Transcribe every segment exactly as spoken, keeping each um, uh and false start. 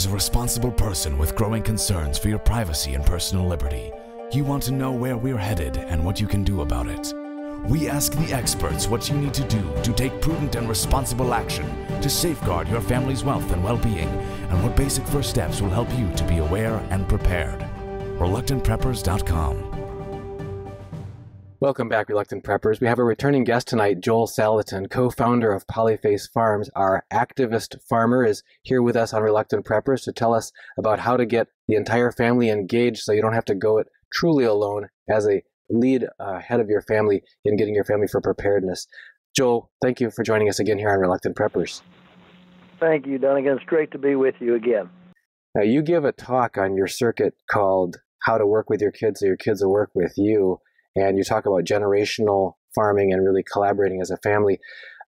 As a responsible person with growing concerns for your privacy and personal liberty, you want to know where we're headed and what you can do about it. We ask the experts what you need to do to take prudent and responsible action to safeguard your family's wealth and well-being, and what basic first steps will help you to be aware and prepared. Reluctant Preppers dot com. Welcome back, Reluctant Preppers. We have a returning guest tonight, Joel Salatin, co-founder of Polyface Farms. Our activist farmer is here with us on Reluctant Preppers to tell us about how to get the entire family engaged so you don't have to go it truly alone as a lead uh, head of your family in getting your family for preparedness. Joel, thank you for joining us again here on Reluctant Preppers. Thank you, Dunnigan. It's great to be with you again. Now, you give a talk on your circuit called How to Work With Your Kids So Your Kids Will Work With You. And you talk about generational farming and really collaborating as a family.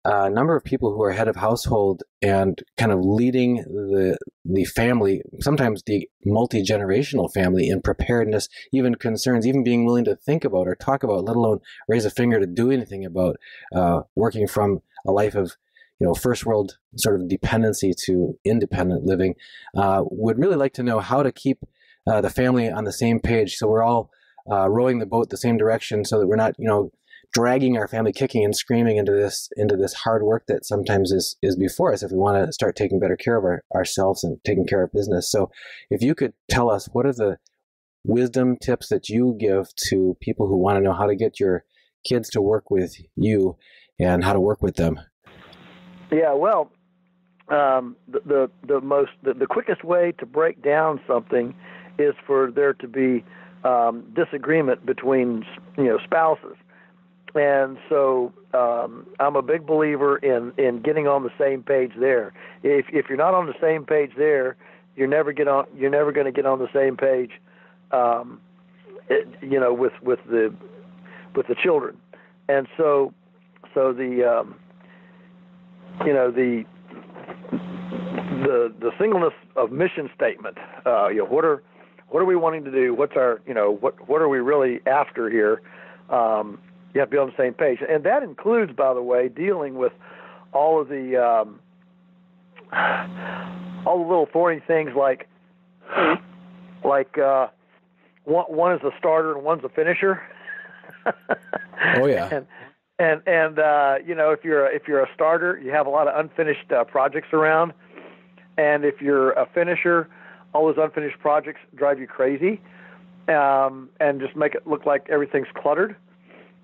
A number of people who are head of household and kind of leading the the family, sometimes the multi-generational family, in preparedness, even concerns, even being willing to think about or talk about, let alone raise a finger to do anything about uh, working from a life of, you know, first world sort of dependency to independent living, uh, would really like to know how to keep uh, the family on the same page so we're all Uh, rowing the boat the same direction, so that we're not, you know, dragging our family kicking and screaming into this into this hard work that sometimes is is before us if we want to start taking better care of our, ourselves and taking care of business. So if you could tell us, what are the wisdom tips that you give to people who want to know how to get your kids to work with you and how to work with them? Yeah, well, um, the, the, the most the, the quickest way to break down something is for there to be Um, disagreement between, you know, spouses. And so um, I'm a big believer in, in getting on the same page there. If if you're not on the same page there, you're never get on. You're never going to get on the same page, um, it, you know, with with the with the children. And so so the um, you know the the the singleness of mission statement. Uh, you know, what are What are we wanting to do? What's our, you know, what what are we really after here? Um, you have to be on the same page. And that includes, by the way, dealing with all of the, um, all the little thorny things like, like uh, one, one is a starter and one's a finisher. Oh, yeah. And, and, and uh, you know, if you're, a, if you're a starter, you have a lot of unfinished uh, projects around. And if you're a finisher, all those unfinished projects drive you crazy, um, and just make it look like everything's cluttered.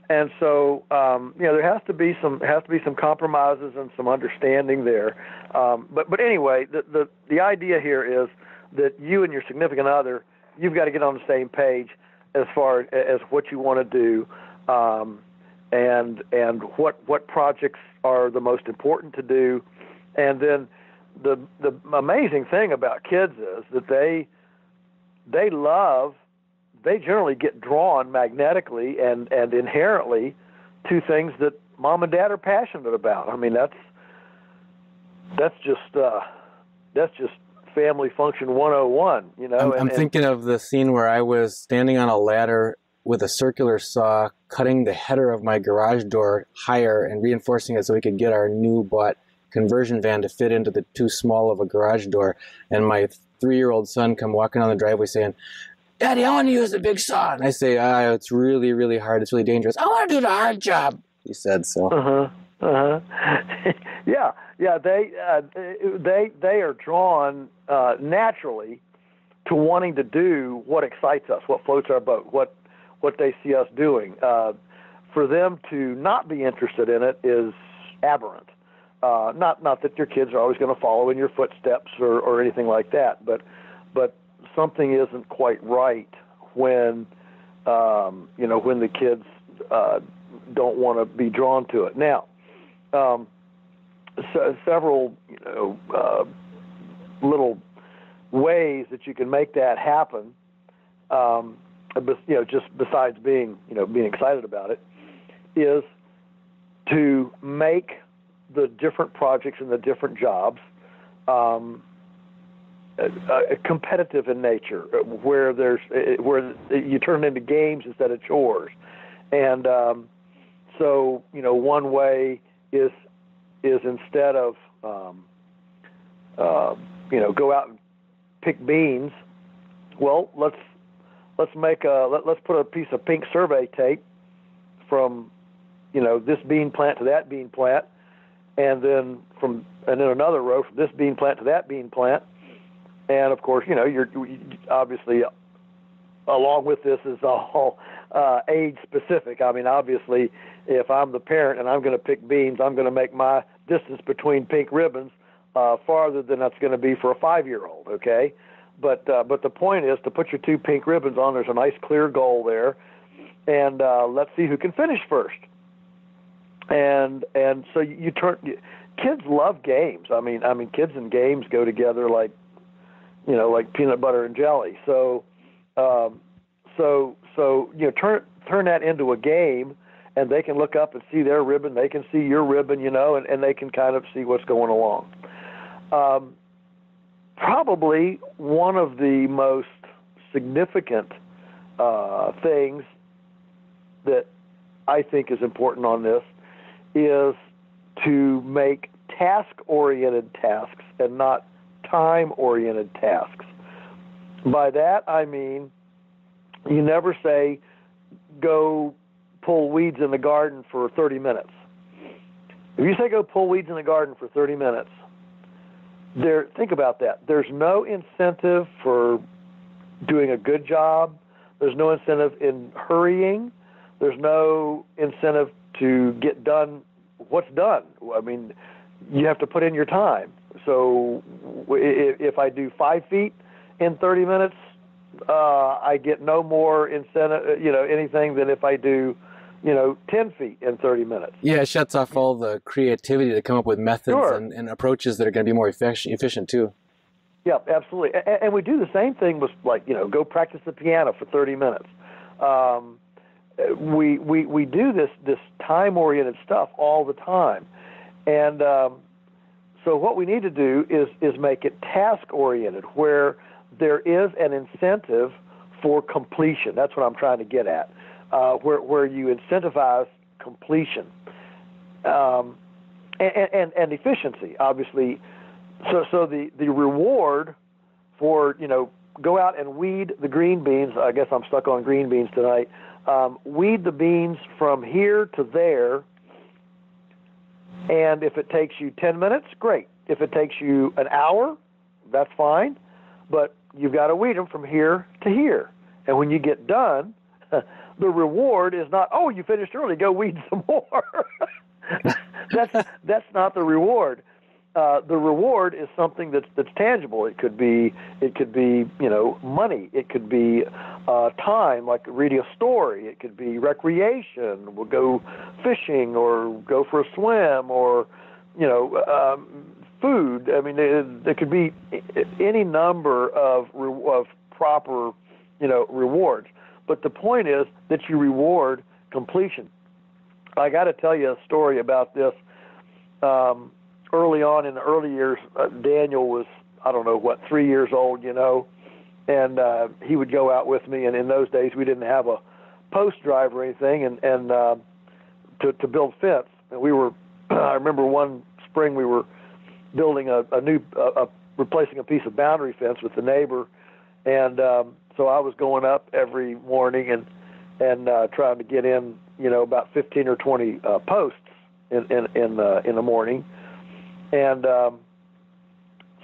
And so, um, you know, there has to be some has to be some compromises and some understanding there. Um, but but anyway, the, the the idea here is that you and your significant other, you've got to get on the same page as far as what you want to do, um, and and what what projects are the most important to do, and then. The the amazing thing about kids is that they they love they generally get drawn magnetically and, and inherently to things that mom and dad are passionate about. I mean that's that's just uh, that's just family function one oh one, you know. I'm, and, I'm thinking and, of the scene where I was standing on a ladder with a circular saw cutting the header of my garage door higher and reinforcing it so we could get our new butt conversion van to fit into the too small of a garage door, and my three-year-old son come walking on the driveway saying, "Daddy, I want to use the big saw." And I say, "Ah, it's really, really hard. It's really dangerous. I want to do the hard job." He said so. Uh huh. Uh huh. yeah, yeah. They uh, they they are drawn uh, naturally to wanting to do what excites us, what floats our boat, what what they see us doing. Uh, for them to not be interested in it is aberrant. Uh, not not that your kids are always going to follow in your footsteps or, or anything like that, but but something isn't quite right when um, you know when the kids uh, don't want to be drawn to it. Now, um, so several you know uh, little ways that you can make that happen. Um, you know, just besides being you know being excited about it, is to make the different projects and the different jobs um, uh, competitive in nature, where there's where you turn into games instead of chores. And um, so, you know, one way is is instead of um, uh, you know go out and pick beans. Well, let's let's make a let, let's put a piece of pink survey tape from, you know, this bean plant to that bean plant, and then from and then another row from this bean plant to that bean plant, and of course, you know, you're obviously along with this is all uh, age specific. I mean, obviously, if I'm the parent and I'm going to pick beans, I'm going to make my distance between pink ribbons uh, farther than that's going to be for a five-year-old. Okay, but uh, but the point is to put your two pink ribbons on. There's a nice clear goal there, and uh, let's see who can finish first. And and so you, you turn. You, kids love games. I mean, I mean, kids and games go together like, you know, like peanut butter and jelly. So. Um, so, so, you know, turn, turn that into a game, and they can look up and see their ribbon. They can see your ribbon, you know, and, and they can kind of see what's going along. Um, probably one of the most significant, uh, things that I think is important on this is to make task-oriented tasks and not time-oriented tasks. By that, I mean, you never say, go pull weeds in the garden for thirty minutes. If you say, go pull weeds in the garden for thirty minutes, there, think about that. There's no incentive for doing a good job. There's no incentive in hurrying. There's no incentive to get done what's done. I mean, you have to put in your time. So if I do five feet, in thirty minutes, uh, I get no more incentive, you know, anything than if I do, you know, ten feet in thirty minutes. Yeah, it shuts off all the creativity to come up with methods sure. and, and approaches that are going to be more efficient, efficient too. Yeah, absolutely. And, and we do the same thing with, like, you know, go practice the piano for thirty minutes. Um, we, we, we do this, this time-oriented stuff all the time. And um, so what we need to do is, is make it task-oriented, where there is an incentive for completion. That's what I'm trying to get at, uh, where where you incentivize completion um, and, and and efficiency, obviously. So so the, the reward for, you know, go out and weed the green beans. I guess I'm stuck on green beans tonight. Um, weed the beans from here to there, and if it takes you ten minutes, great. If it takes you an hour, that's fine. But you've got to weed them from here to here. And when you get done, the reward is not, oh, you finished early, go weed some more. that's that's not the reward. Uh, the reward is something that's that's tangible. It could be it could be you know money. It could be uh, time, like reading a story. It could be recreation. We'll go fishing or go for a swim or you know. Um, Food. I mean, there could be any number of of proper, you know, rewards. But the point is that you reward completion. I got to tell you a story about this. Um, early on in the early years, uh, Daniel was I don't know what three years old, you know, and uh, he would go out with me. And in those days, we didn't have a post drive or anything, and and uh, to to build fence. And we were. I remember one spring we were. building a, a new, uh, a, replacing a piece of boundary fence with the neighbor, and um, so I was going up every morning and and uh, trying to get in, you know, about fifteen or twenty uh, posts in in in, uh, in the morning, and um,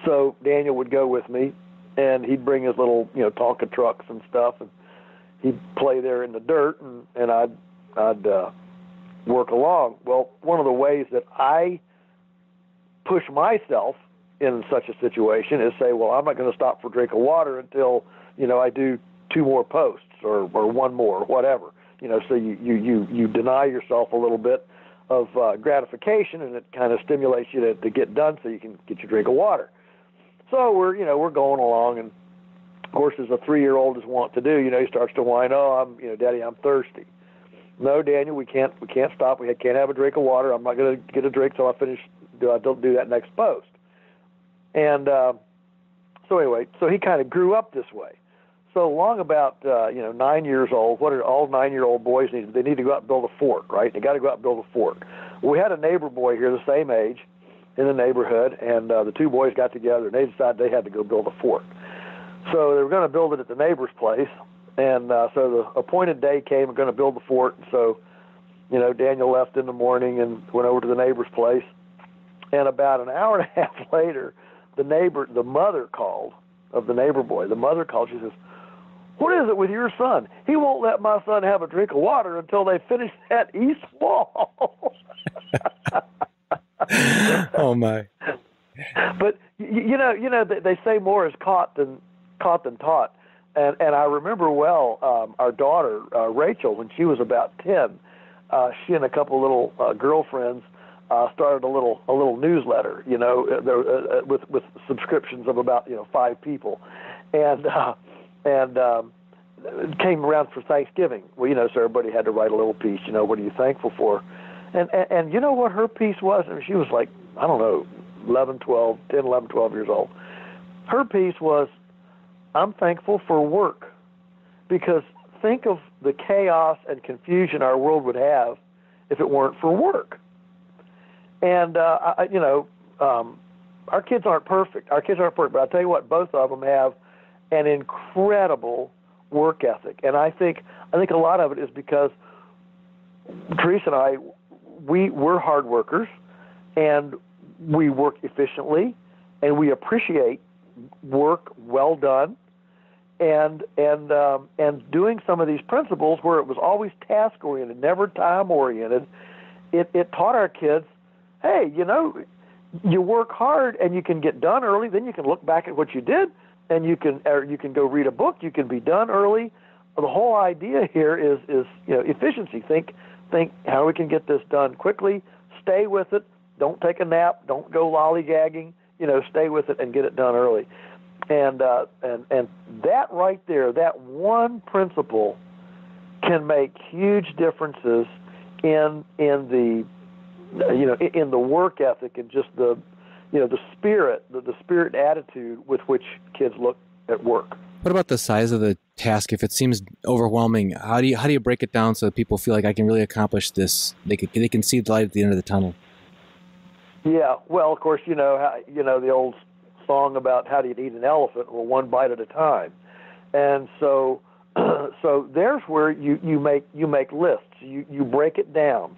so Daniel would go with me, and he'd bring his little, you know, Tonka trucks and stuff, and he'd play there in the dirt, and and I'd I'd uh, work along. Well, one of the ways that I push myself in such a situation is say, well, I'm not going to stop for a drink of water until, you know, I do two more posts or, or one more or whatever, you know, so you, you, you, you deny yourself a little bit of uh, gratification, and it kind of stimulates you to, to get done so you can get your drink of water. So we're, you know, we're going along, and of course, as a three-year-old is wont to do, you know, he starts to whine, oh, I'm, you know, Daddy, I'm thirsty. No, Daniel, we can't, we can't stop. We can't have a drink of water. I'm not going to get a drink until I finish. Do I don't do that next post? And uh, so anyway, so he kind of grew up this way. So long about uh, you know nine years old. What are all nine-year-old boys need? They need to go out and build a fort, right? They got to go out and build a fort. We had a neighbor boy here the same age in the neighborhood, and uh, the two boys got together and they decided they had to go build a fort. So they were going to build it at the neighbor's place, and uh, so the appointed day came. We're going to build the fort. So, you know, Daniel left in the morning and went over to the neighbor's place. And about an hour and a half later, the neighbor, the mother called of the neighbor boy. The mother called. She says, "What is it with your son? He won't let my son have a drink of water until they finish that east wall." Oh my! But you know, you know, they say more is caught than caught than taught. And and I remember well, um, our daughter uh, Rachel, when she was about ten, uh, she and a couple little uh, girlfriends uh, started a little a little newsletter, you know, uh, uh, with with subscriptions of about you know five people, and uh, and um, came around for Thanksgiving. Well, you know, so everybody had to write a little piece. You know, what are you thankful for? And, and and you know what her piece was? I mean, she was like, I don't know, eleven, twelve, ten, eleven, twelve years old. Her piece was, I'm thankful for work, because think of the chaos and confusion our world would have if it weren't for work. And, uh, I, you know, um, our kids aren't perfect. Our kids aren't perfect, but I'll tell you what, both of them have an incredible work ethic. And I think, I think a lot of it is because Teresa and I, We, we're hard workers, and we work efficiently, and we appreciate work well done, and and um, and doing some of these principles where it was always task-oriented, never time-oriented. It, it taught our kids, hey, you know, you work hard and you can get done early, then you can look back at what you did, and you can or you can go read a book, you can be done early. The whole idea here is is you know efficiency. Think. Think how we can get this done quickly, stay with it, don't take a nap, don't go lollygagging, you know, stay with it and get it done early. And uh, and and that right there, that one principle can make huge differences in in the you know in the work ethic and just the you know the spirit the, the spirit attitude with which kids look at work. What about the size of the task? If it seems overwhelming, how do you how do you break it down so that people feel like I can really accomplish this? They can they can see the light at the end of the tunnel. Yeah, well, of course, you know how, you know the old song about how do you eat an elephant? Well, one bite at a time. And so so there's where you you make you make lists. You you break it down.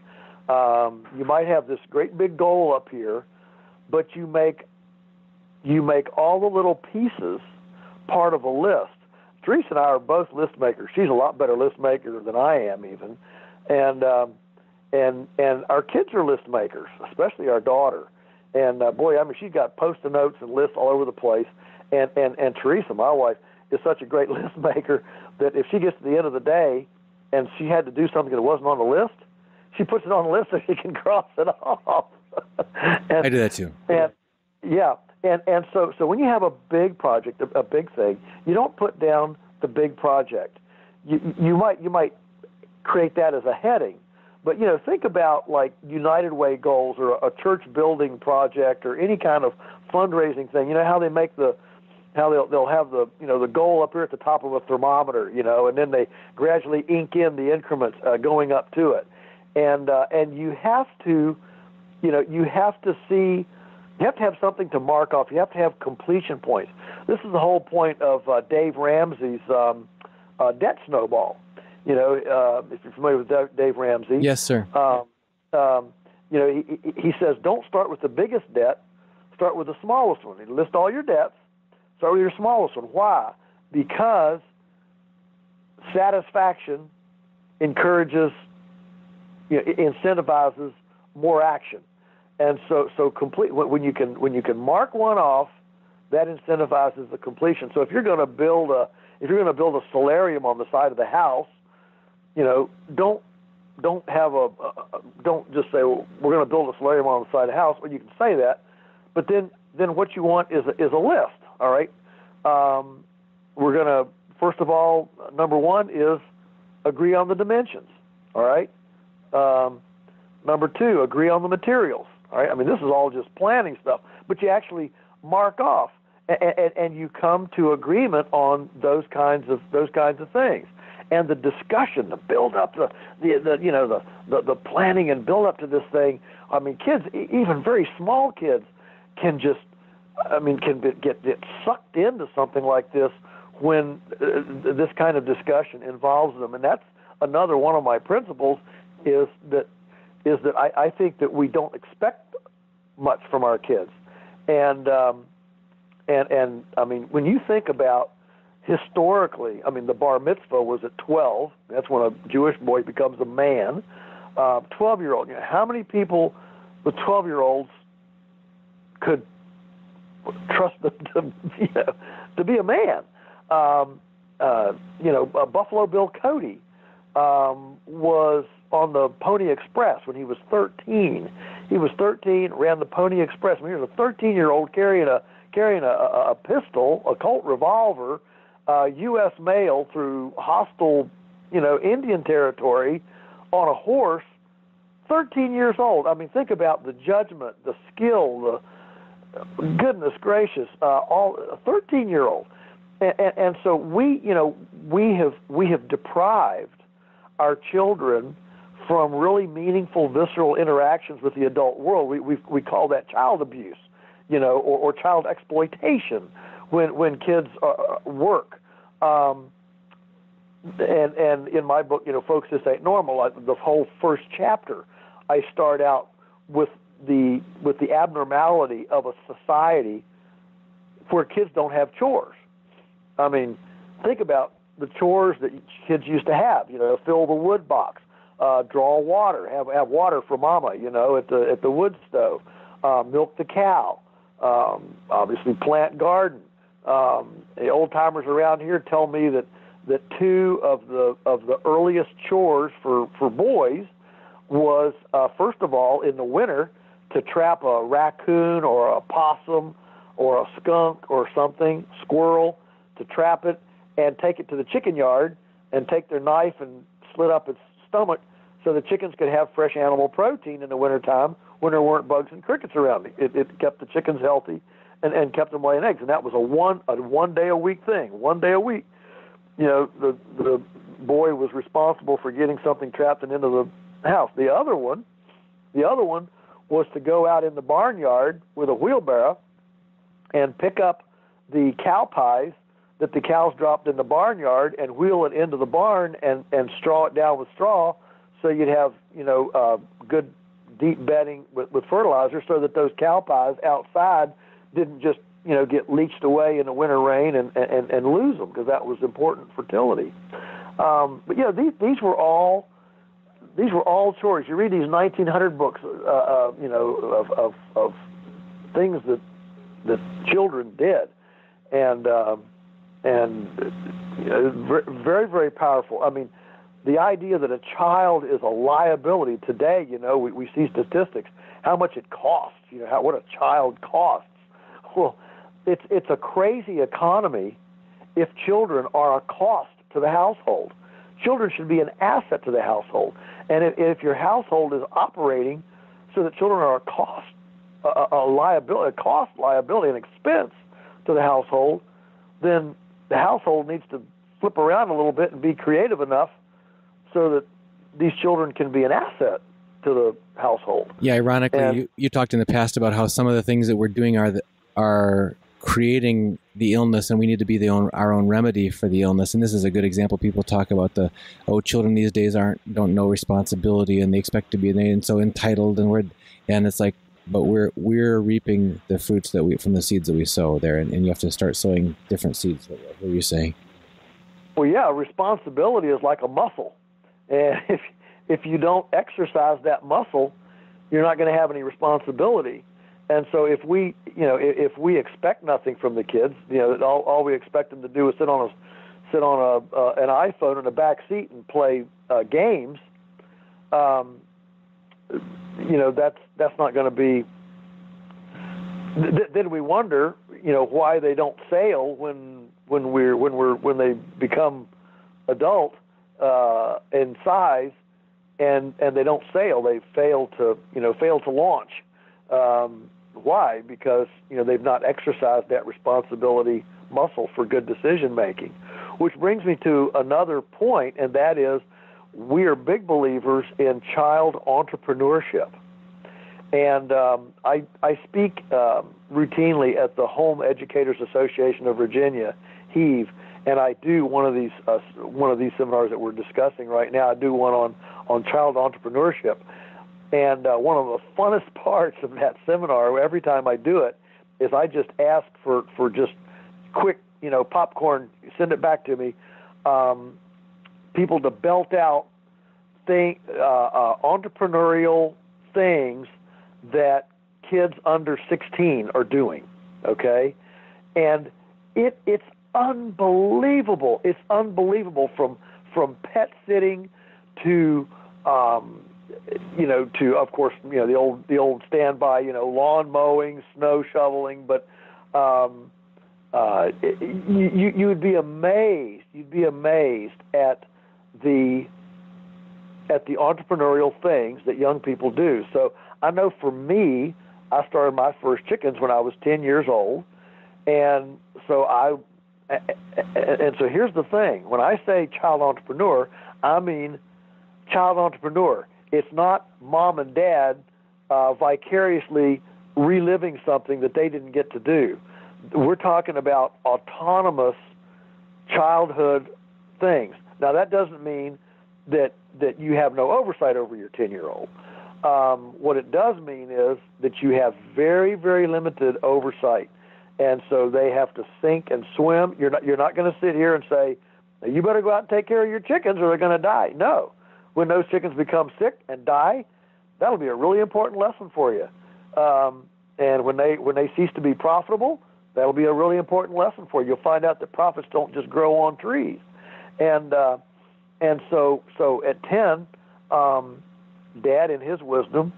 Um, you might have this great big goal up here, but you make you make all the little pieces part of a list. Teresa and I are both list makers. She's a lot better list maker than I am even. And um, and and our kids are list makers, especially our daughter. And uh, boy, I mean, she's got post-it notes and lists all over the place. And, and, and Teresa, my wife, is such a great list maker that if she gets to the end of the day and she had to do something that wasn't on the list, she puts it on the list so she can cross it off. and, I do that too. And, yeah. And and so, so when you have a big project, a, a big thing, you don't put down the big project. You you might you might create that as a heading, but you know think about like United Way goals or a, a church building project or any kind of fundraising thing. You know how they make the how they'll they'll have the you know the goal up here at the top of a thermometer, you know, and then they gradually ink in the increments uh, going up to it, and uh, and you have to, you know, you have to see. You have to have something to mark off. You have to have completion points. This is the whole point of uh, Dave Ramsey's um, uh, debt snowball. You know, uh, if you're familiar with Dave Ramsey. Yes, sir. Um, um, you know, he, he says, don't start with the biggest debt. Start with the smallest one. You list all your debts. Start with your smallest one. Why? Because satisfaction encourages, you know, it incentivizes more action. And so, so complete when you can when you can mark one off, that incentivizes the completion. So if you're going to build a if you're going to build a solarium on the side of the house, you know, don't don't have a uh, don't just say well, we're going to build a solarium on the side of the house. Well, you can say that, but then then what you want is a, is a list. All right, um, we're going to first of all number one is agree on the dimensions. All right, um, number two agree on the materials. All right? I mean, this is all just planning stuff, but you actually mark off and, and, and you come to agreement on those kinds of those kinds of things, and the discussion, the build up, the, the, the you know the, the the planning and build up to this thing. I mean, kids, even very small kids, can just, I mean, can be, get get sucked into something like this when uh, this kind of discussion involves them. And that's another one of my principles, is that is that I, I think that we don't expect much from our kids. And um, and and I mean, when you think about historically, I mean, the bar mitzvah was at twelve. That's when a Jewish boy becomes a man. Uh, twelve-year-old. You know, how many people with twelve-year-olds could trust them to, you know, to be a man? Um, uh, you know, uh, Buffalo Bill Cody um, was on the Pony Express when he was thirteen. He was thirteen, ran the Pony Express. I mean, he was a thirteen-year-old carrying a carrying a, a, a pistol, a Colt revolver, uh, U S mail through hostile, you know, Indian territory on a horse, thirteen years old. I mean, think about the judgment, the skill, the goodness gracious, uh, all a thirteen-year-old. And, and, and so we, you know, we have we have deprived our children from really meaningful, visceral interactions with the adult world. We we we call that child abuse, you know, or, or child exploitation when when kids uh, work. Um, And and in my book, you know, Folks, This Ain't Normal, I, the whole first chapter, I start out with the with the abnormality of a society where kids don't have chores. I mean, think about the chores that kids used to have. You know, fill the wood box, uh, draw water, have have water for mama. You know, at the at the wood stove, uh, milk the cow, um, obviously plant garden. Um, the old timers around here tell me that. that two of the of the earliest chores for, for boys was, uh, first of all, in the winter, to trap a raccoon or a possum or a skunk or something, squirrel, to trap it and take it to the chicken yard and take their knife and slit up its stomach so the chickens could have fresh animal protein in the wintertime when there weren't bugs and crickets around. It, it kept the chickens healthy and, and kept them laying eggs. And that was a one a one-day-a-week thing, one day a week. You know, the the boy was responsible for getting something trapped and into the house. The other one, the other one was to go out in the barnyard with a wheelbarrow and pick up the cow pies that the cows dropped in the barnyard and wheel it into the barn and, and straw it down with straw so you'd have, you know, uh, good deep bedding with, with fertilizer so that those cow pies outside didn't just, you know, get leached away in the winter rain and, and, and lose them, because that was important fertility. Um, but, you know, these, these were all these were all chores. You read these nineteen hundred books, uh, uh, you know, of, of, of things that that children did. And, um, and you know, very, very powerful. I mean, the idea that a child is a liability today, you know, we, we see statistics, how much it costs, you know, how what a child costs. Well, It's it's a crazy economy if children are a cost to the household. Children should be an asset to the household. And if, if your household is operating so that children are a cost, a, a liability, a cost, liability, an expense to the household, then the household needs to flip around a little bit and be creative enough so that these children can be an asset to the household. Yeah, ironically, and, you, you talked in the past about how some of the things that we're doing are the, are creating the illness, and we need to be the own, our own remedy for the illness. And this is a good example. People talk about the, oh, children these days aren't don't know responsibility, and they expect to be, and so entitled, and we're, and it's like, but we're we're reaping the fruits that we from the seeds that we sow there, and, and you have to start sowing different seeds. What are you saying? Well, yeah, responsibility is like a muscle, and if if you don't exercise that muscle, you're not going to have any responsibility. And so if we, you know, if we expect nothing from the kids, you know, all, all we expect them to do is sit on a, sit on a uh, an iPhone in the back seat and play uh, games, um, you know, that's that's not going to be. Th- then we wonder, you know, why they don't sail when when we're when we're when they become adult uh, in size, and and they don't sail, they fail to you know fail to launch. Um, Why? Because, you know, they've not exercised that responsibility muscle for good decision making, which brings me to another point, and that is we are big believers in child entrepreneurship. And um, I, I speak um, routinely at the Home Educators Association of Virginia, HEAVE, and I do one of these uh, one of these seminars that we're discussing right now. I do one on on child entrepreneurship, and uh, one of the funnest parts of that seminar, every time I do it, is I just ask for for just quick, you know, popcorn. Send it back to me. Um, people to belt out thing uh, uh, entrepreneurial things that kids under sixteen are doing. Okay, and it it's unbelievable. It's unbelievable from from pet sitting to um, you know to of course you know the old the old standby you know lawn mowing, snow shoveling, but um, uh, it, you you would be amazed. You'd be amazed at the at the entrepreneurial things that young people do. So I know for me, I started my first chickens when I was ten years old, and so I, and so here's the thing. When I say child entrepreneur, I mean child entrepreneur. It's not mom and dad uh, vicariously reliving something that they didn't get to do. We're talking about autonomous childhood things. Now that doesn't mean that that you have no oversight over your ten-year-old. Um, what it does mean is that you have very, very limited oversight, and so they have to sink and swim. You're not you're not going to sit here and say, you better go out and take care of your chickens or they're going to die. No. When those chickens become sick and die, that'll be a really important lesson for you. Um, and when they when they cease to be profitable, that'll be a really important lesson for you. You'll find out that profits don't just grow on trees. And uh, and so so at ten. Um, Dad, in his wisdom,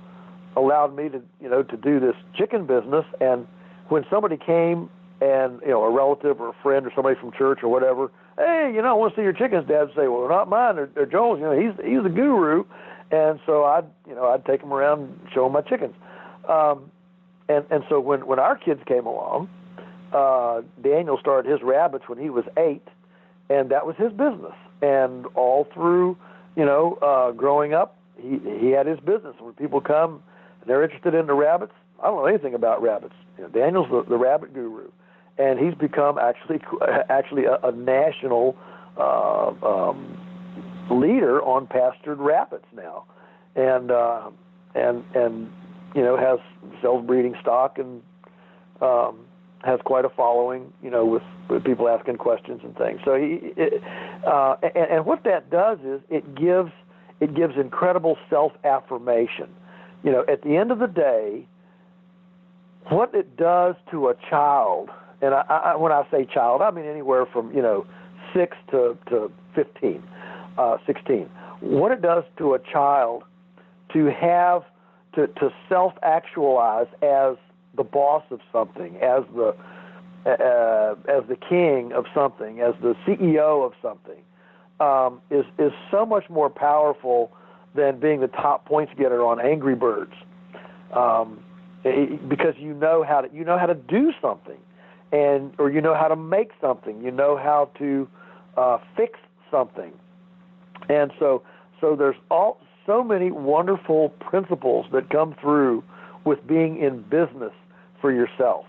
allowed me to, you know, to do this chicken business. And when somebody came and, you know, a relative or a friend or somebody from church or whatever, hey, you know, I want to see your chickens, Dad would say, well, they're not mine, they're, they're Joel's. You know, he's he's a guru. And so I'd, you know, I'd take them around and show them my chickens. Um, and, and so when, when our kids came along, uh, Daniel started his rabbits when he was eight, and that was his business. And all through, you know, uh, growing up, He he had his business. When people come, they're interested in the rabbits. I don't know anything about rabbits. You know, Daniel's the, the rabbit guru, and he's become actually actually a, a national uh, um, leader on pastured rabbits now, and uh, and and you know has self-breeding stock and um, has quite a following. You know, with, with people asking questions and things. So he it, uh, and, and what that does is it gives. It gives incredible self-affirmation. You know, at the end of the day, what it does to a child, and I, I, when I say child, I mean anywhere from, you know, six to, to fifteen, uh, sixteen. What it does to a child to have, to, to self-actualize as the boss of something, as the, uh, as the king of something, as the C E O of something, Um, is is so much more powerful than being the top points getter on Angry Birds, um, it, because you know how to you know how to do something, and or you know how to make something, you know how to uh, fix something, and so so there's all so many wonderful principles that come through with being in business for yourself,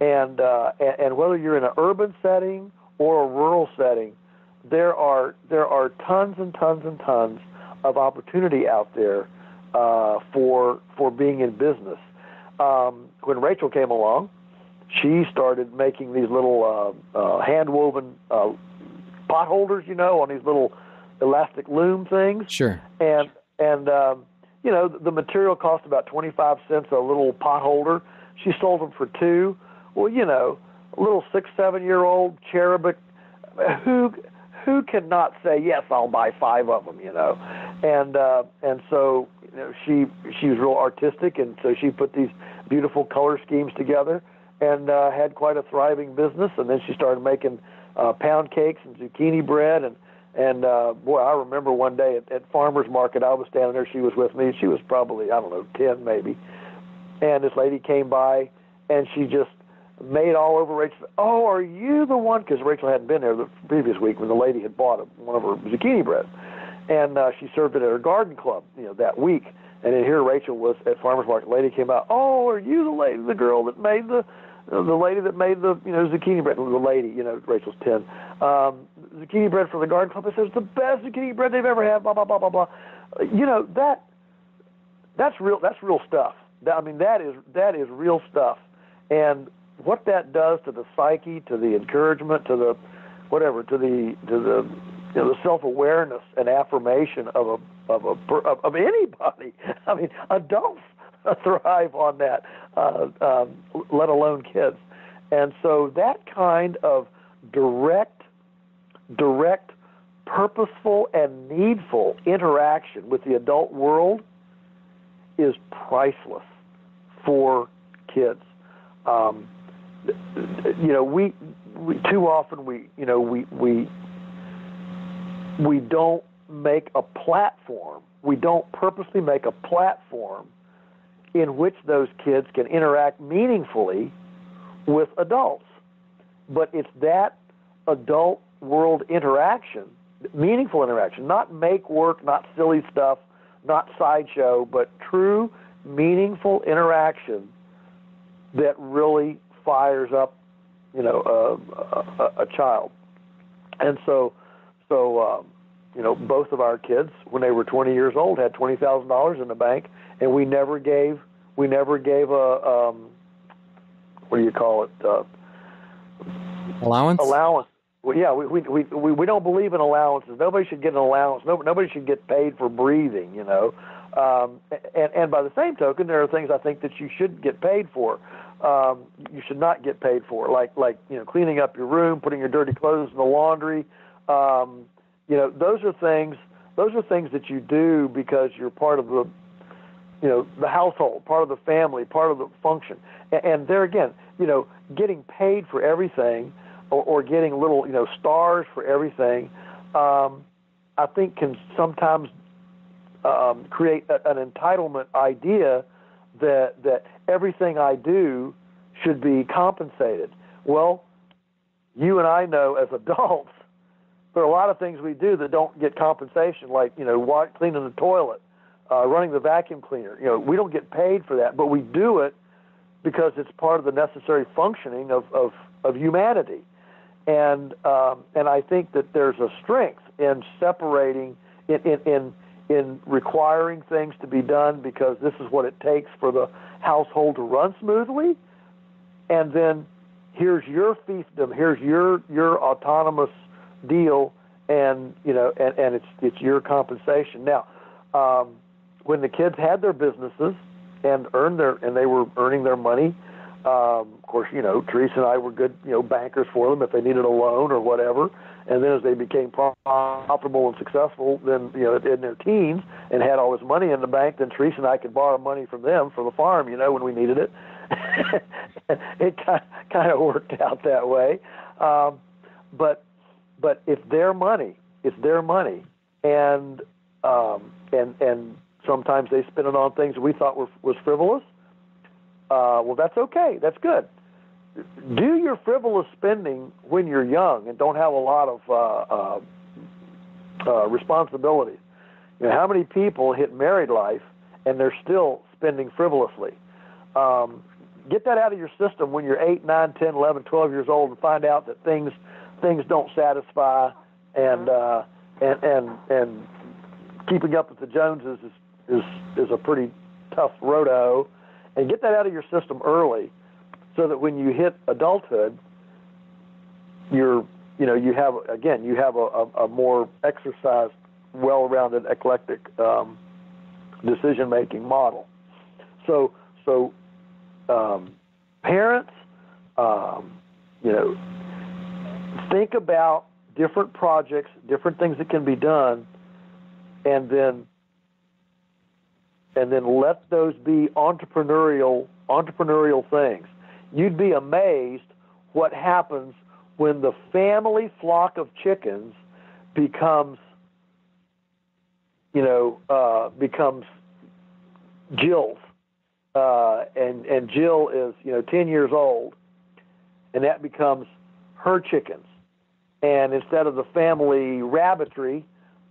and uh, and, and whether you're in an urban setting or a rural setting. There are there are tons and tons and tons of opportunity out there uh, for for being in business. Um, when Rachel came along, she started making these little uh, uh, hand-woven uh, pot holders, you know, on these little elastic loom things. Sure. And and um, you know the material cost about twenty-five cents a little pot holder. She sold them for two. Well, you know, a little six, seven-year-old cherubic who. Who cannot say yes? I'll buy five of them, you know, and uh, and so you know, she she was real artistic, and so she put these beautiful color schemes together, and uh, had quite a thriving business. And then she started making uh, pound cakes and zucchini bread, and and uh, boy, I remember one day at, at farmers market, I was standing there, she was with me, she was probably I don't know ten maybe, and this lady came by, and she just. Made all over Rachel. Oh, are you the one? Because Rachel hadn't been there the previous week when the lady had bought one of her zucchini bread, and uh, she served it at her garden club, you know, that week. And then here Rachel was at farmers market. The lady came out. Oh, are you the lady, the girl that made the, the lady that made the, you know, zucchini bread? The lady, you know, Rachel's ten. Um, zucchini bread from the garden club. It says the best zucchini bread they've ever had. Blah blah blah blah blah. Uh, you know that that's real. That's real stuff. That, I mean, that is that is real stuff. And what that does to the psyche, to the encouragement, to the whatever, to the to the you know, the self-awareness and affirmation of a of a of, of anybody. I mean, adults thrive on that, uh, um, let alone kids. And so that kind of direct, direct, purposeful, and needful interaction with the adult world is priceless for kids. Um, you know, we, we too often we you know we we we don't make a platform. We don't purposely make a platform in which those kids can interact meaningfully with adults. But it's that adult world interaction, meaningful interaction, not make work, not silly stuff, not sideshow, but true, meaningful interaction that really fires up, you know, a, a, a child. And so, so um, you know, both of our kids, when they were twenty years old, had twenty thousand dollars in the bank, and we never gave, we never gave a, um, what do you call it? Uh, Allowance? Allowance. Well, yeah, we, we we we don't believe in allowances. Nobody should get an allowance. Nobody, nobody should get paid for breathing, you know. Um, and, and by the same token, there are things I think that you should get paid for. Um, you should not get paid for, like, like you know, cleaning up your room, putting your dirty clothes in the laundry. Um, you know, those are things. Those are things that you do because you're part of the, you know, the household, part of the family, part of the function. And, and there again, you know, getting paid for everything, or, or getting little, you know, stars for everything, um, I think can sometimes um, create a, an entitlement idea that that everything I do should be compensated. Well, you and I know as adults, there are a lot of things we do that don't get compensation, like, you know, wash, cleaning the toilet, uh, running the vacuum cleaner. You know, we don't get paid for that, but we do it because it's part of the necessary functioning of, of, of humanity. And um, and I think that there's a strength in separating, in, in, in, in requiring things to be done because this is what it takes for the household to run smoothly, and then here's your fiefdom, here's your, your autonomous deal, and you know, and, and it's, it's your compensation. Now, um, when the kids had their businesses, and earned their, and they were earning their money. Um, of course, you know, Teresa and I were good, you know, bankers for them if they needed a loan or whatever. And then as they became profitable and successful, then, you know, in their teens and had all this money in the bank, then Teresa and I could borrow money from them for the farm, you know, when we needed it. It kind of worked out that way. Um, but but it's their money, it's their money, and um, and and. Sometimes they spend it on things we thought were, was frivolous. Uh, well, that's okay. That's good. Do your frivolous spending when you're young and don't have a lot of uh, uh, uh, responsibility. You know, how many people hit married life and they're still spending frivolously? Um, get that out of your system when you're eight, nine, ten, eleven, twelve years old and find out that things things don't satisfy and uh, and and and keeping up with the Joneses is is is a pretty tough roto, and get that out of your system early so that when you hit adulthood, you're, you know, you have, again, you have a, a, a more exercised, well-rounded, eclectic um, decision-making model. So, so um, parents, um, you know, think about different projects, different things that can be done, and then And then let those be entrepreneurial, entrepreneurial things. You'd be amazed what happens when the family flock of chickens becomes, you know, uh, becomes Jill's, uh, and and Jill is, you know, ten years old, and that becomes her chickens, and instead of the family rabbitry,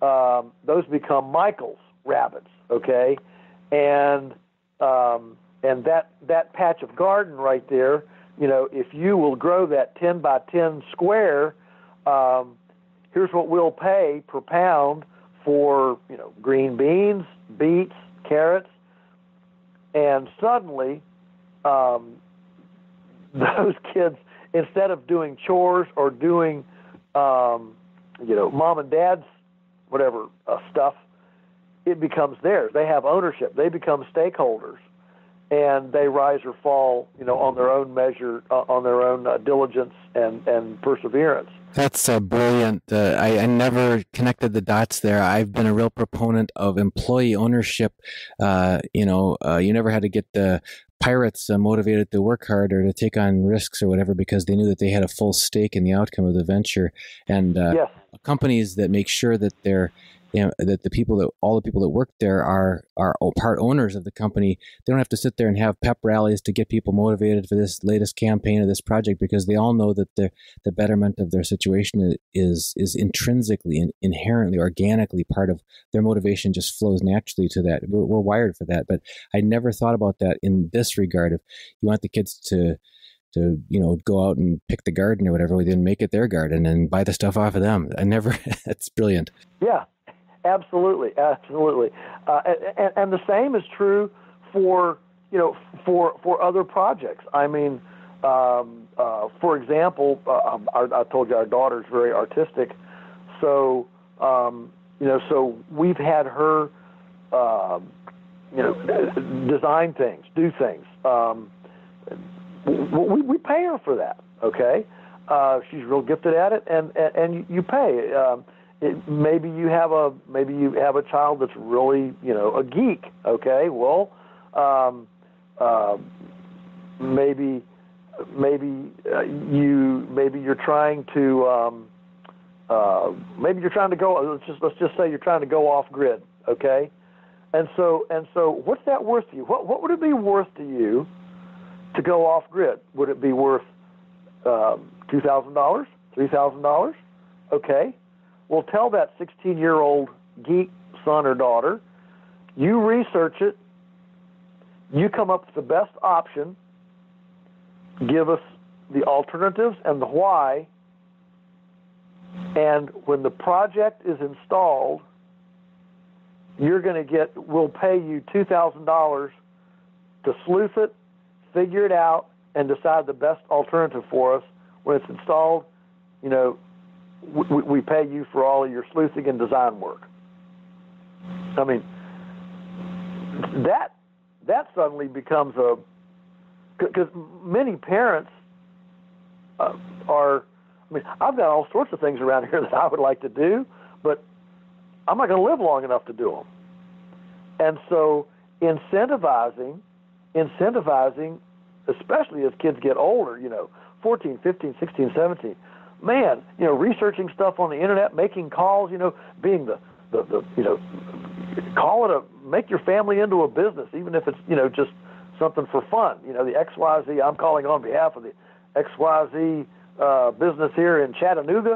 um, those become Michael's rabbits. Okay. And um, and that, that patch of garden right there, you know, if you will grow that ten by ten square, uh, here's what we'll pay per pound for, you know, green beans, beets, carrots, and suddenly um, those kids, instead of doing chores or doing, um, you know, mom and dad's whatever uh, stuff, it becomes theirs. They have ownership. They become stakeholders, and they rise or fall, you know, on their own measure, uh, on their own uh, diligence and, and perseverance. That's uh, brilliant. Uh, I, I never connected the dots there. I've been a real proponent of employee ownership. Uh, you know, uh, you never had to get the pirates uh, motivated to work hard or to take on risks or whatever because they knew that they had a full stake in the outcome of the venture. And uh, yes. companies that make sure that they're You know, that the people that all the people that work there are are part owners of the company. They don't have to sit there and have pep rallies to get people motivated for this latest campaign or this project, because they all know that the the betterment of their situation is is intrinsically and inherently, organically part of their motivation. Just flows naturally to that. We're, we're wired for that. But I never thought about that in this regard. If you want the kids to to you know go out and pick the garden or whatever, we didn't make it their garden and buy the stuff off of them. I never. That's brilliant. Yeah. Absolutely, absolutely, uh, and, and the same is true for you know for for other projects. I mean, um, uh, for example, uh, our, I told you our daughter's very artistic, so um, you know, so we've had her, uh, you know, design things, do things. Um, we, we pay her for that. Okay, uh, she's real gifted at it, and and, and you pay. Um, It, maybe you have a maybe you have a child that's really you know a geek. Okay, well, um, uh, maybe maybe uh, you maybe you're trying to um, uh, maybe you're trying to go. Let's just let's just say you're trying to go off grid. Okay, and so and so what's that worth to you? What what would it be worth to you to go off grid? Would it be worth um, two thousand dollars, three thousand dollars? Okay. Well, tell that sixteen-year-old geek son or daughter, you research it, you come up with the best option, give us the alternatives and the why, and when the project is installed, you're going to get, we'll pay you two thousand dollars to sleuth it, figure it out, and decide the best alternative for us. When it's installed, you know, We, we pay you for all of your sleuthing and design work. I mean, that that suddenly becomes a, because many parents uh, are, I mean, I've got all sorts of things around here that I would like to do, but I'm not going to live long enough to do them. And so incentivizing, incentivizing, especially as kids get older, you know, fourteen, fifteen, sixteen, seventeen, man, you know, researching stuff on the internet, making calls, you know, being the, the, the, you know, call it a, make your family into a business, even if it's, you know, just something for fun. You know, the X Y Z, I'm calling on behalf of the X Y Z uh, business here in Chattanooga,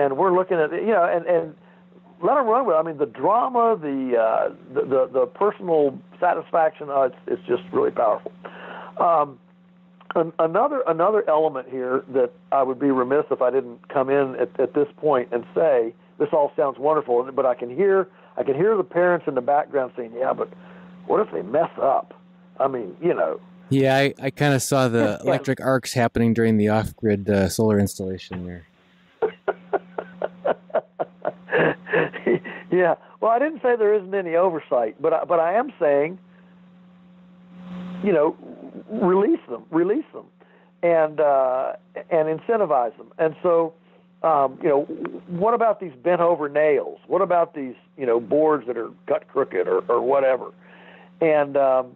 and we're looking at, you know, and, and let them run with it. I mean, the drama, the, uh, the, the, the personal satisfaction, uh, it's, it's just really powerful. Um, Another another element here that I would be remiss if I didn't come in at, at this point and say, this all sounds wonderful, but I can hear I can hear the parents in the background saying, yeah, but what if they mess up? I mean, you know. Yeah, I, I kind of saw the electric arcs happening during the off-grid uh, solar installation there. Yeah, well, I didn't say there isn't any oversight, but I, but I am saying, you know, release them, release them, and uh, and incentivize them. And so, um, you know, what about these bent over nails? What about these, you know, boards that are cut crooked or, or whatever? And um,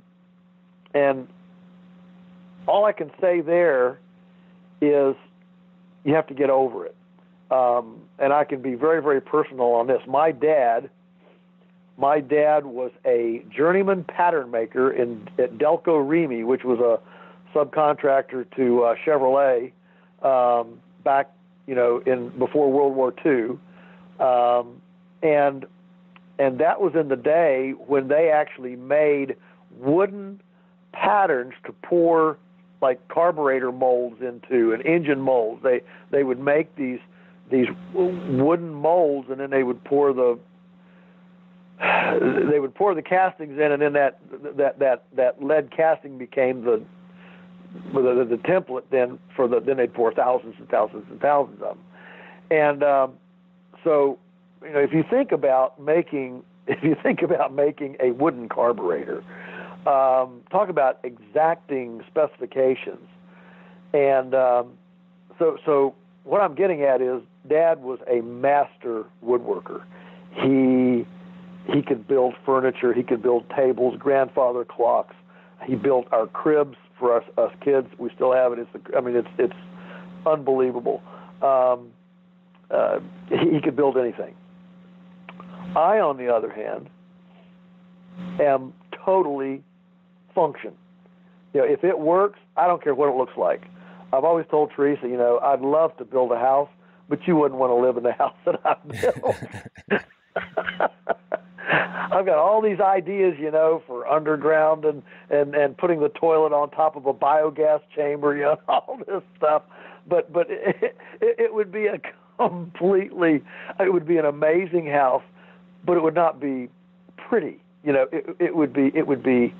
and all I can say there is you have to get over it. Um, and I can be very, very personal on this. My dad, my dad was a journeyman pattern maker in at Delco Remy, which was a subcontractor to uh, Chevrolet um, back, you know, in before World War Two, um, and and that was in the day when they actually made wooden patterns to pour like carburetor molds into and engine molds. They they would make these these wooden molds, and then they would pour the they would pour the castings in, and then that that that that lead casting became the the, the template. Then for the then they'd pour thousands and thousands and thousands of them. And um, so, you know, if you think about making if you think about making a wooden carburetor, um, talk about exacting specifications. And um, so so. What I'm getting at is Dad was a master woodworker. He he could build furniture. He could build tables, grandfather clocks. He built our cribs for us, us kids. We still have it. It's the, I mean, it's it's unbelievable. Um, uh, he, he could build anything. I, on the other hand, am totally function. You know, if it works, I don't care what it looks like. I've always told Teresa, you know, I'd love to build a house, but you wouldn't want to live in the house that I built. I've got all these ideas, you know, for underground and, and, and putting the toilet on top of a biogas chamber, you know, all this stuff. But but it, it, it would be a completely, it would be an amazing house, but it would not be pretty. You know, it, it would be it would be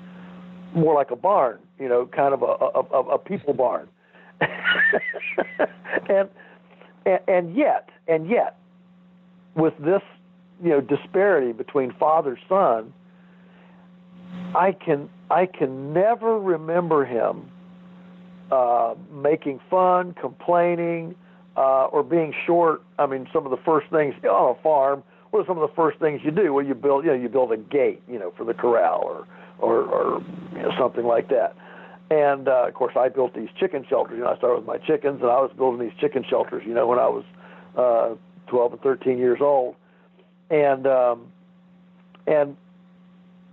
more like a barn, you know, kind of a a, a people barn. and, and and yet and yet with this, you know, disparity between father son, I can I can never remember him uh, making fun, complaining, uh, or being short. I mean, some of the first things on a farm, what are some of the first things you do? Well, you build you know you build a gate, you know, for the corral or or, or you know, something like that. And, uh, of course, I built these chicken shelters. You know, I started with my chickens, and I was building these chicken shelters, you know, when I was uh, twelve and thirteen years old. And um, and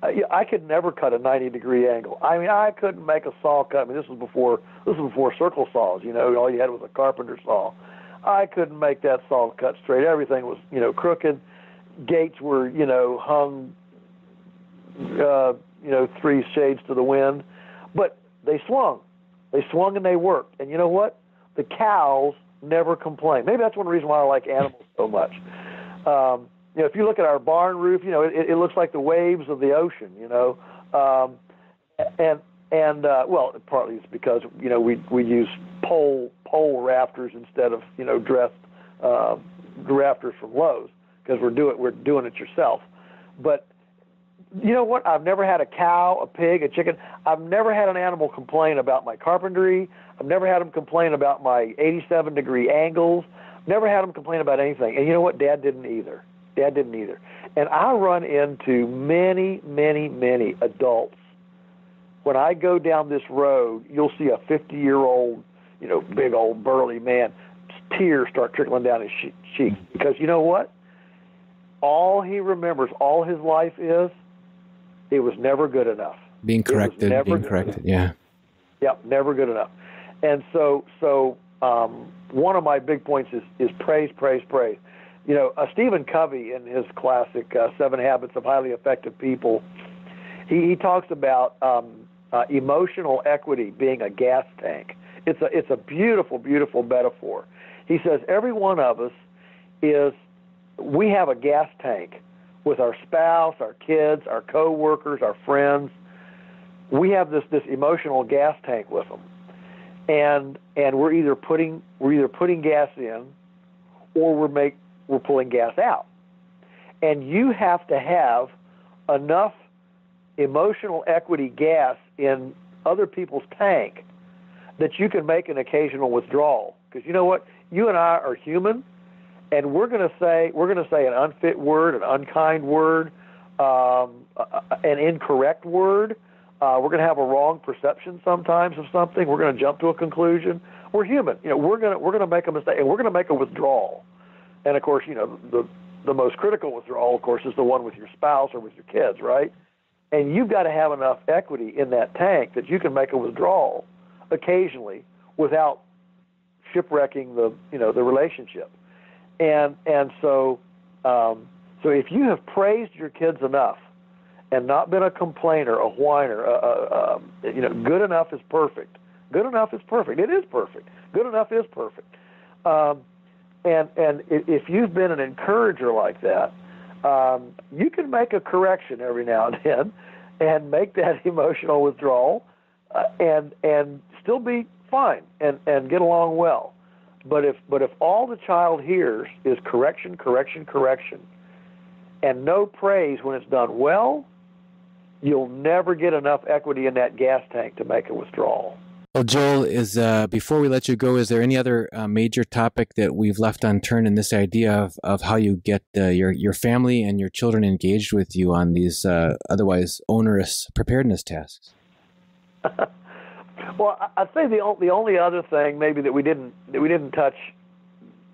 I, I could never cut a ninety-degree angle. I mean, I couldn't make a saw cut. I mean, this was before this was before circle saws, you know. All you had was a carpenter saw. I couldn't make that saw cut straight. Everything was, you know, crooked. Gates were, you know, hung, uh, you know, three shades to the wind. But They swung. They swung and they worked. And you know what? The cows never complained. Maybe that's one reason why I like animals so much. Um, you know, if you look at our barn roof, you know, it, it looks like the waves of the ocean, you know. Um, and, and uh, well, partly it's because, you know, we we use pole pole rafters instead of, you know, dressed uh, rafters from Lowe's, because we're, do we're doing it yourself. But you know what? I've never had a cow, a pig, a chicken. I've never had an animal complain about my carpentry. I've never had them complain about my eighty-seven degree angles. Never had them complain about anything. And you know what? Dad didn't either. Dad didn't either. And I run into many, many, many adults. When I go down this road, you'll see a fifty-year-old, you know, big old burly man. Tears start trickling down his cheeks, because you know what? All he remembers, all his life is, it was never good enough. Being corrected, being corrected, yeah. Yep, never good enough. And so so um, one of my big points is, is praise, praise, praise. You know, uh, Stephen Covey, in his classic uh, Seven Habits of Highly Effective People, he, he talks about um, uh, emotional equity being a gas tank. It's a, it's a beautiful, beautiful metaphor. He says every one of us is, we have a gas tank. With our spouse, our kids, our co-workers, our friends, we have this this emotional gas tank with them, and and we're either putting we're either putting gas in, or we're make we're pulling gas out, and you have to have enough emotional equity gas in other people's tank that you can make an occasional withdrawal. Because you know what, you and I are human. And we're going to say we're going to say an unfit word, an unkind word, um, an incorrect word. Uh, we're going to have a wrong perception sometimes of something. We're going to jump to a conclusion. We're human. You know, we're going to we're going to make a mistake, and we're going to make a withdrawal. And of course, you know, the the most critical withdrawal, of course, is the one with your spouse or with your kids, right? And you've got to have enough equity in that tank that you can make a withdrawal occasionally without shipwrecking the you know the relationship. And and so um, so if you have praised your kids enough and not been a complainer, a whiner, a, a, a, you know, good enough is perfect. Good enough is perfect. It is perfect. Good enough is perfect. Um, And and if you've been an encourager like that, um, you can make a correction every now and then, and make that emotional withdrawal, uh, and and still be fine and, and get along well. But if but if all the child hears is correction, correction, correction, and no praise when it's done well, you'll never get enough equity in that gas tank to make a withdrawal. Well, Joel, is uh, before we let you go, is there any other uh, major topic that we've left unturned in this idea of, of how you get uh, your, your family and your children engaged with you on these uh, otherwise onerous preparedness tasks? Well, I'd say the, the only other thing maybe that we didn't, that we didn't touch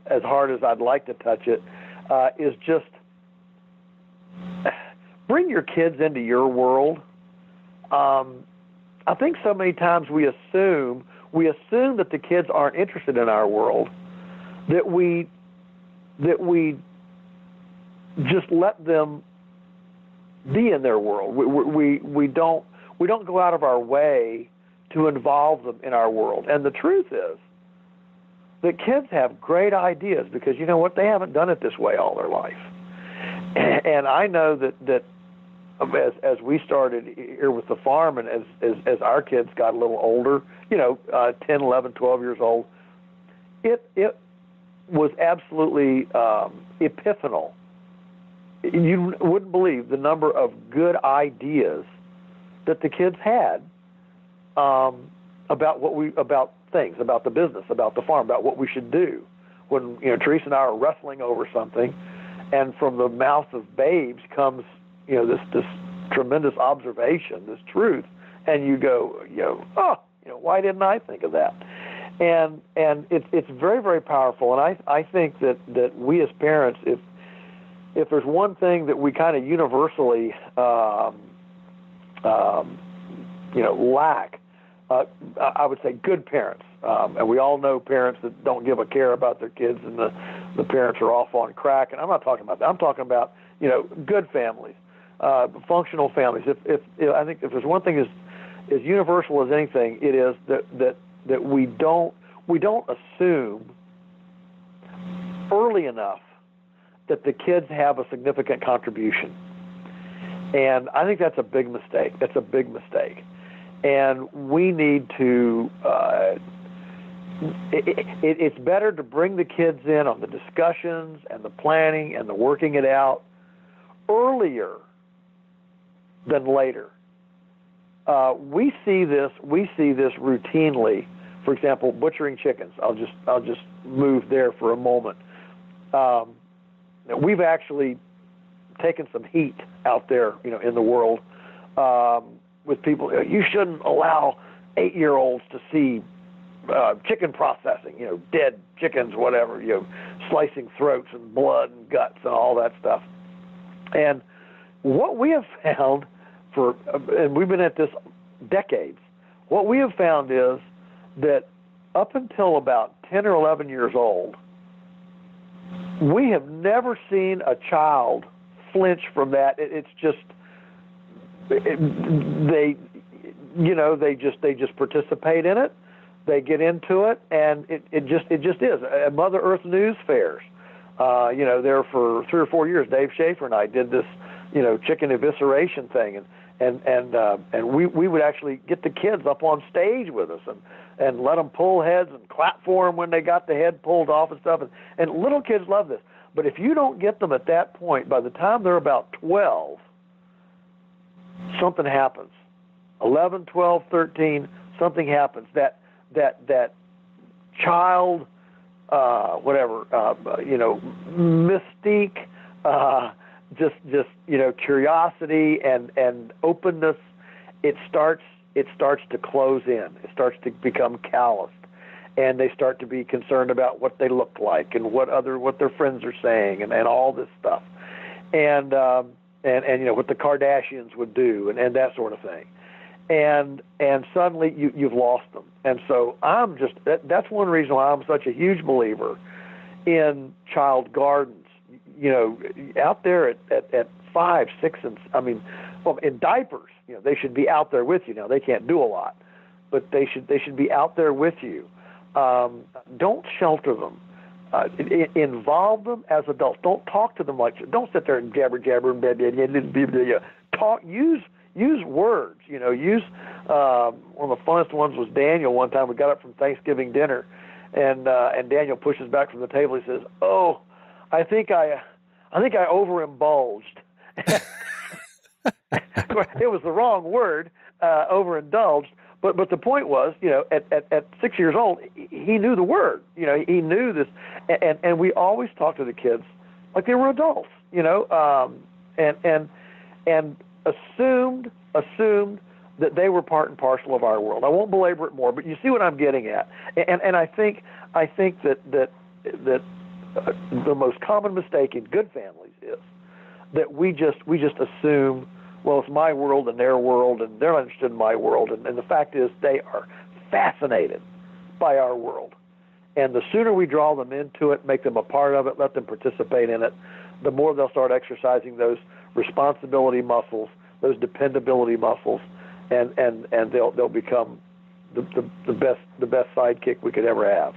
as hard as I'd like to touch it uh, is just bring your kids into your world. Um, I think so many times we assume we assume that the kids aren't interested in our world, that we that we just let them be in their world. We we we don't we don't go out of our way to involve them in our world. And the truth is that kids have great ideas because you know what, they haven't done it this way all their life. And, and I know that that. As, as we started here with the farm and as, as, as our kids got a little older, you know, uh, ten, eleven, twelve years old, it, it was absolutely um, epiphanal. You wouldn't believe the number of good ideas that the kids had um, about what we, about things, about the business, about the farm, about what we should do. When, you know, Teresa and I are wrestling over something and from the mouth of babes comes, you know, this this tremendous observation, this truth, and you go, you know, oh, you know, why didn't I think of that? And and it's it's very very powerful. And I I think that that we as parents, if if there's one thing that we kind of universally, um, um, you know, lack, uh, I would say good parents. Um, and we all know parents that don't give a care about their kids, and the the parents are off on crack. And I'm not talking about that. I'm talking about, you know, good families. Uh, functional families. If, if, if I think if there's one thing as as universal as anything, it is that that that we don't we don't assume early enough that the kids have a significant contribution, and I think that's a big mistake. That's a big mistake, and we need to. Uh, it, it, it's better to bring the kids in on the discussions and the planning and the working it out earlier than later. Uh, we see this. We see this routinely. For example, butchering chickens. I'll just I'll just move there for a moment. Um, we've actually taken some heat out there, you know, in the world um, with people. You shouldn't allow eight-year-olds to see uh, chicken processing. You know, dead chickens, whatever. You know, slicing throats and blood and guts and all that stuff. And what we have found, for and we've been at this decades, what we have found is that up until about ten or eleven years old, we have never seen a child flinch from that. It, it's just it, they, you know, they just they just participate in it, they get into it, and it, it just it just is. At Mother Earth News fairs, uh, you know, there for three or four years, Dave Schaefer and I did this, you know, chicken evisceration thing, and and and uh, and we we would actually get the kids up on stage with us, and and let them pull heads and clap for them when they got the head pulled off and stuff, and and little kids love this. But if you don't get them at that point, by the time they're about twelve, something happens. eleven, twelve, thirteen, something happens. That that that child, uh, whatever, uh, you know, mystique. Uh, Just, just you know, curiosity and, and openness. It starts, it starts to close in. It starts to become calloused, and they start to be concerned about what they look like and what other what their friends are saying and, and all this stuff, and um, and and you know what the Kardashians would do and, and that sort of thing, and and suddenly you you've lost them. And so I'm just that, that's one reason why I'm such a huge believer in child gardens. You know, out there at, at, at five, six, and I mean, well, in diapers, you know, they should be out there with you. Now they can't do a lot, but they should they should be out there with you. Um, don't shelter them. Uh, involve them as adults. Don't talk to them like don't sit there and jabber jabber and blah, blah, blah, blah, blah. Talk. Use use words. You know, use uh, one of the funnest ones was Daniel. One time we got up from Thanksgiving dinner, and uh, and Daniel pushes back from the table. He says, "Oh, I think I, I think I overindulged." It was the wrong word, uh, overindulged. But but the point was, you know, at, at, at six years old, he knew the word. You know, he knew this. And, and we always talked to the kids like they were adults, you know, um, and and and assumed assumed that they were part and parcel of our world. I won't belabor it more, but you see what I'm getting at. And and I think I think that that that the most common mistake in good families is that we just we just assume, well, it's my world and their world, and they're not interested in my world. And, and the fact is they are fascinated by our world. And the sooner we draw them into it, make them a part of it, let them participate in it, the more they'll start exercising those responsibility muscles, those dependability muscles, and, and, and they'll they'll become the, the, the best the best sidekick we could ever have.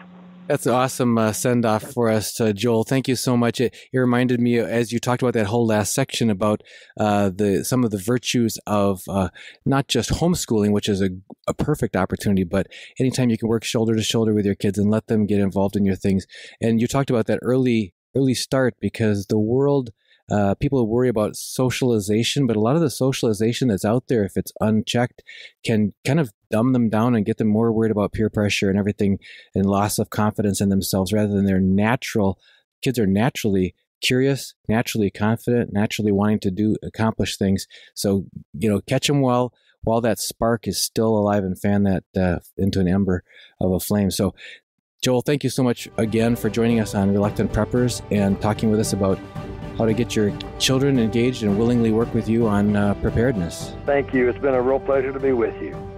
That's an awesome uh, send-off for us, uh, Joel. Thank you so much. It, it reminded me, as you talked about that whole last section, about uh, the some of the virtues of uh, not just homeschooling, which is a, a perfect opportunity, but anytime you can work shoulder to shoulder with your kids and let them get involved in your things. And you talked about that early early start, because the world, uh, people worry about socialization, but a lot of the socialization that's out there, if it's unchecked, can kind of dumb them down and get them more worried about peer pressure and everything and loss of confidence in themselves rather than their natural. Kids are naturally curious, naturally confident, naturally wanting to do, accomplish things. So, you know, catch them while, while that spark is still alive and fan that uh, into an ember of a flame. So Joel, thank you so much again for joining us on Reluctant Preppers and talking with us about how to get your children engaged and willingly work with you on uh, preparedness. Thank you. It's been a real pleasure to be with you.